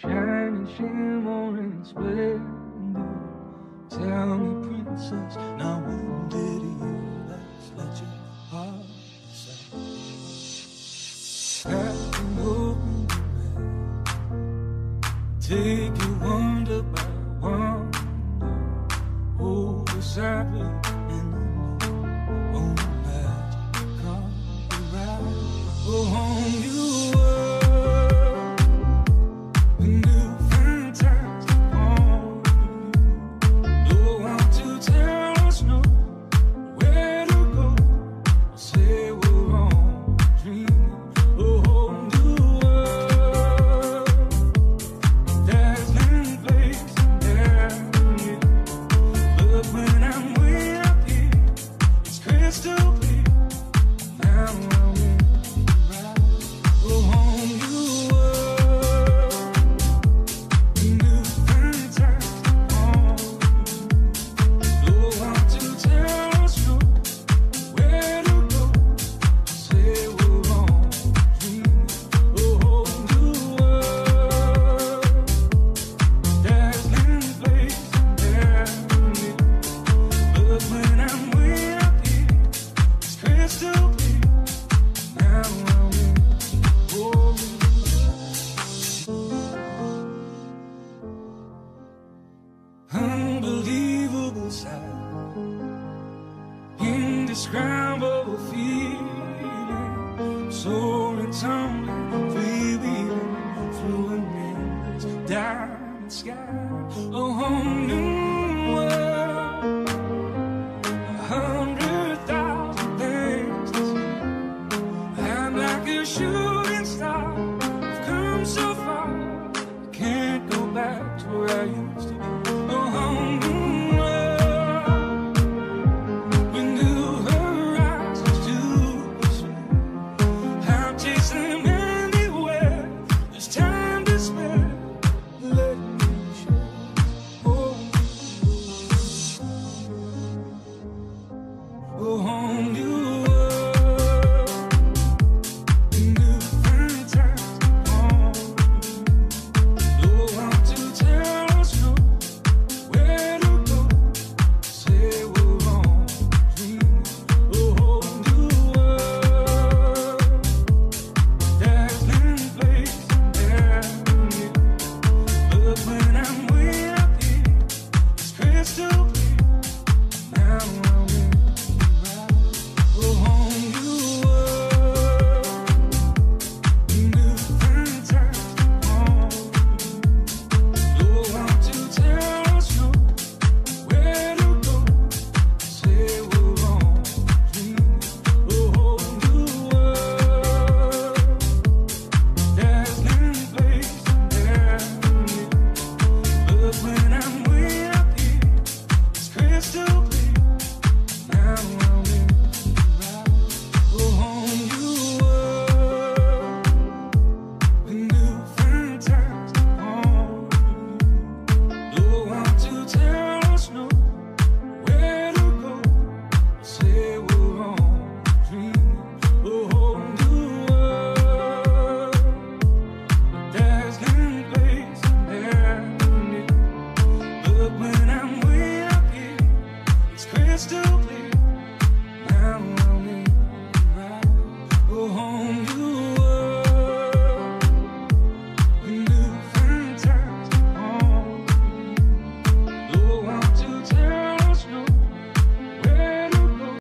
shining, shimmering splendor. Tell me, princess, now when did you last let your heart sound? Captain, open your head, take you wonder by wonder. Oh, what's happening? Go home, you were the new fantastic form. No one to tell us no, where to go. Say we're on dreaming. Go home, you were dazzling place down here. But when I'm way up here, it's crystal clear. Now I'm unbelievable sight, indescribable feeling, soaring, tumbling, freewheeling, through a man's diamond sky. A whole new world, 100,000 things to see. I'm like a shoe.